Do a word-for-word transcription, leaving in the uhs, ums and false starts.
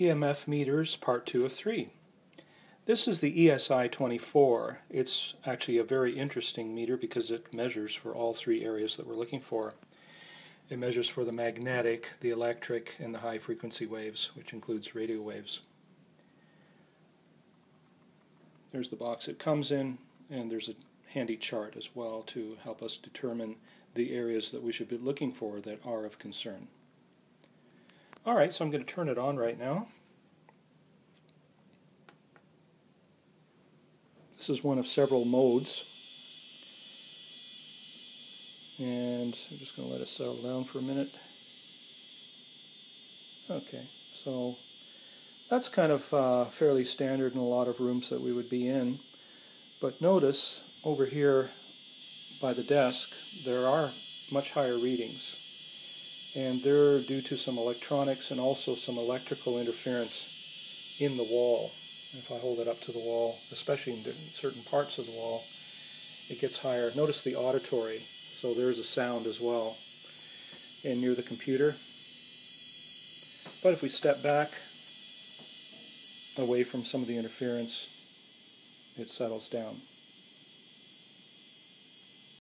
E M F meters, part two of three. This is the E S I twenty-four. It's actually a very interesting meter because it measures for all three areas that we're looking for. It measures for the magnetic, the electric, and the high frequency waves, which includes radio waves. There's the box it comes in, and there's a handy chart as well to help us determine the areas that we should be looking for that are of concern. Alright, so I'm going to turn it on right now. This is one of several modes. And I'm just going to let it settle down for a minute. Okay, so that's kind of uh, fairly standard in a lot of rooms that we would be in. But notice over here by the desk, there are much higher readings. And they're due to some electronics and also some electrical interference in the wall. If I hold it up to the wall, especially in certain parts of the wall, it gets higher. Notice the auditory, so there's a sound as well. And near the computer. But if we step back away from some of the interference, it settles down.